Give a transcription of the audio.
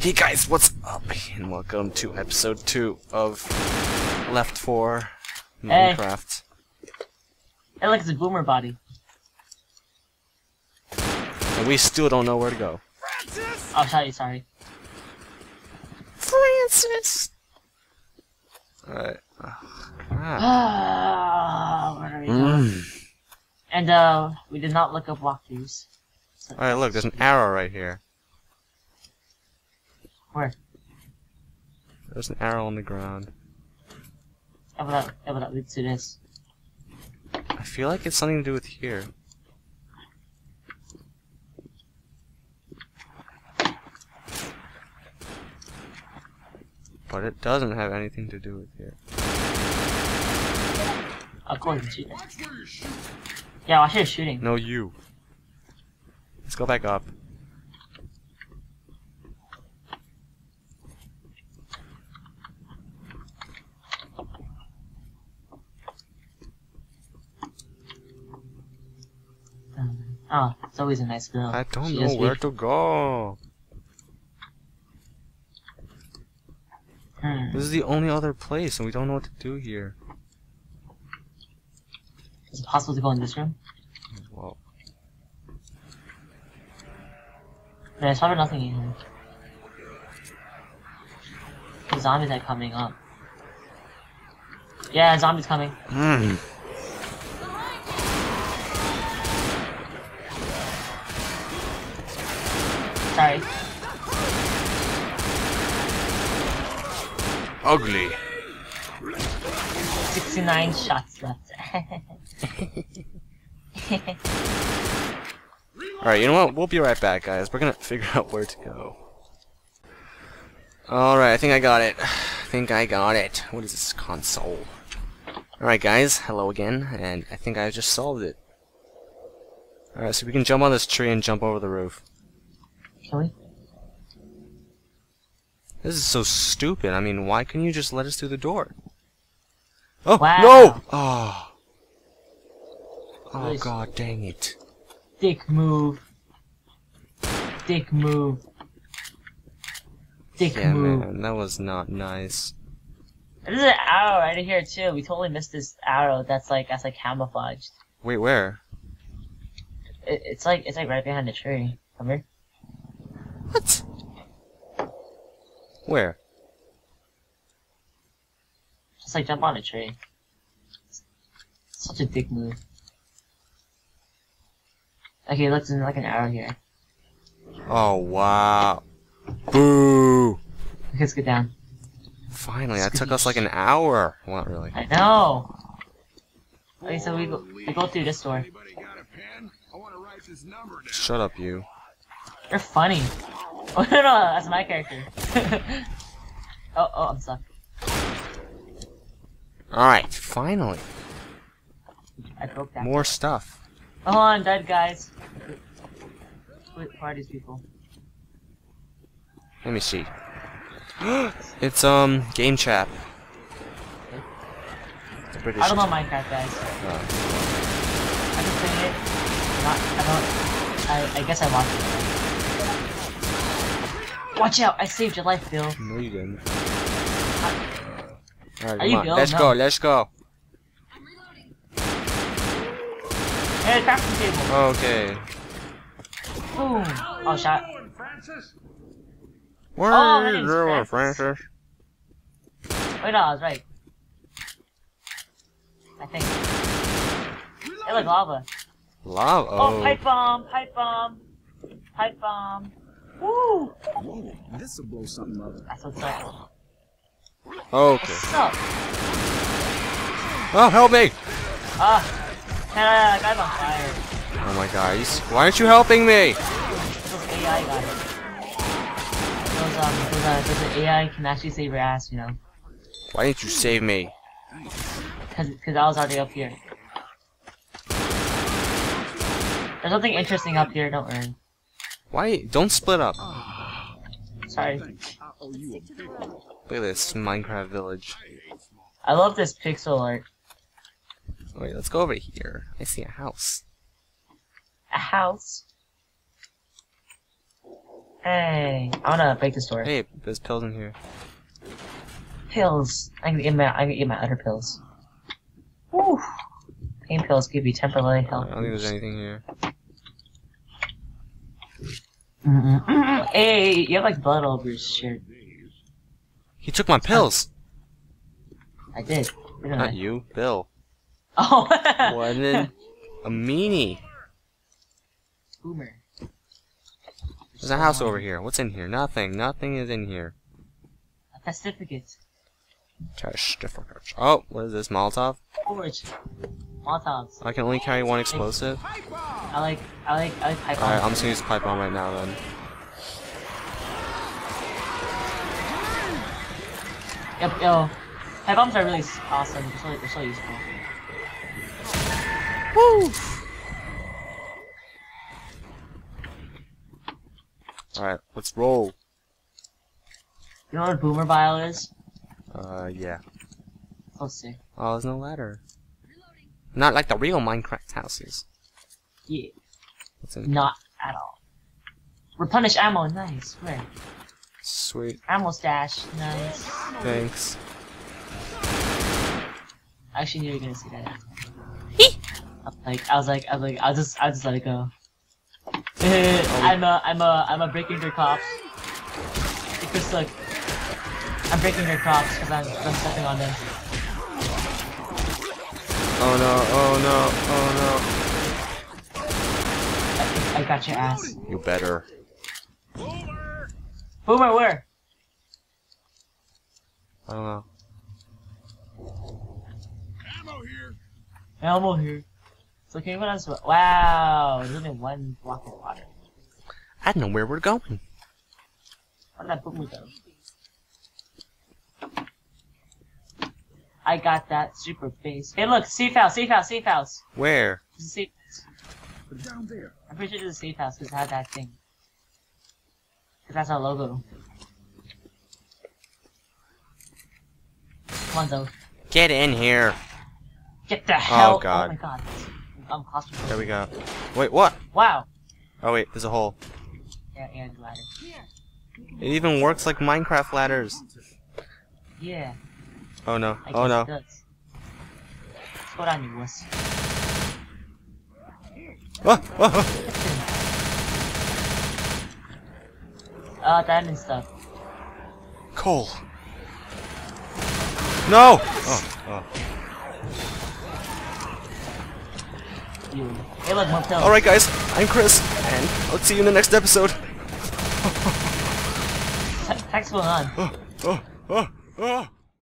Hey guys, what's up? And welcome to episode 2 of Left 4 Minecraft. Hey. Alex is a boomer body. And we still don't know where to go. Francis! Oh, sorry. Francis! Alright. Where do we go? And we did not look up walkthroughs. So alright, look, there's an arrow right here. Where? There's an arrow on the ground. How about let's do this. I feel like it's something to do with here. But it doesn't have anything to do with here. I'll go ahead and shoot it. Yeah, watch your shooting. No, you. Let's go back up. Oh, it's always a nice girl. I don't know where to go. This is the only other place, and we don't know what to do here. Is it possible to go in this room? Whoa. There's probably nothing in here. The zombies are coming up. Yeah, zombies coming. Sorry. Ugly. 69 shots left. Alright, you know what? We'll be right back, guys. We're gonna figure out where to go. Alright, I think I got it. What is this console? Alright, guys. Hello again. And I think I just solved it. Alright, so we can jump on this tree and jump over the roof. Can we? This is so stupid. I mean, why couldn't you just let us through the door? Oh, wow. No! Oh. Oh, God dang it. Dick move. Dick move. Dick move. Man, that was not nice. There's an arrow right here, too. We totally missed this arrow that's like camouflaged. Wait, where? It's like right behind the tree. Come here. What? Where? Just like jump on a tree. Such a dick move. Okay, it looks like an arrow here. Oh wow! Boo! Okay, let's get down. Finally, that took us like an hour. Well, not really. I know. Okay, so we go through this door. Shut up, you. You're funny. Oh no, that's my character. oh, I'm stuck. Alright, finally. I broke that. More stuff. Oh, I'm dead, guys. Who are these people? Let me see. It's, GameChap. I don't know Minecraft, guys. I just played it. I guess I watched it. Watch out! I saved your life, Bill. No, you didn't. Alright, come on. Let's go. I'm reloading. Hey, crafting table. Okay. Boom. Oh, shot. Where are you doing, Francis? Wait, no, I was right. I think. It looked lava. Lava? Oh, pipe bomb! Pipe bomb! Pipe bomb! Woo! Whoa, this'll blow something up. That's what's up. Okay. What's up? Oh, help me! Guy's on fire. Oh my god, why aren't you helping me? Those AI guys. Those AI can actually save your ass, you know. Why didn't you save me? Cause I was already up here. There's nothing interesting up here, don't worry. Why? Don't split up. Sorry. Look at this Minecraft village. I love this pixel art. Wait, let's go over here. I see a house. A house? Hey, I wanna break this door. Hey, there's pills in here. Pills. I can get my other pills. Woo! Pain pills give you temporary health. I don't think there's anything here. Hey, you have like blood all over your shirt. He took my pills. I did. Not you, Bill. Oh. What a meanie. Boomer. There's a house over here. What's in here? Nothing. Nothing is in here. A certificate. Oh, what is this? Molotov? Forge. Molotovs. I can only carry one explosive. I like pipe bomb. Alright, I'm just gonna use pipe bomb right now then. Yep, yo. Pipe bombs are really awesome. They're so useful. Woo! Alright, let's roll. You know what a boomer bile is? Yeah. Let's see. Oh, there's no ladder. Not like the real Minecraft houses. Yeah. Not at all. Replenish ammo, nice. Where? Sweet. Ammo stash, nice. Thanks. Actually, you're gonna see that. I was like, I'll just let it go. I'm a breaking your cops. Just look, I'm breaking your cops because I'm stepping on them. Oh no! Oh no! Oh no! I got your ass. You better. Boomer! Boomer, where? I don't know. Ammo here. Ammo here. It's okay. What else? Wow! There's only one block of water. I don't know where we're going. Where'd that boomer go? I got that super face. Hey, look, safe house. Where? Safe. Down there. I'm pretty sure there's a safe house because it had that thing. Because that's our logo. Come on, though. Get in here. Get the hell. Oh God. Oh my God. I'm claustrophobic. There we go. Wait, what? Wow. Oh wait, there's a hole. Yeah, and the ladder. It even works like Minecraft ladders. Yeah. Oh no, oh no. Hold on, you wuss. Whoa, whoa! Oh, diamond stuff. Coal. No! Oh, oh. You. Hey, look, more pills. Alright, guys, I'm Chris, and I'll see you in the next episode. What's going on? Oh, oh, oh, oh.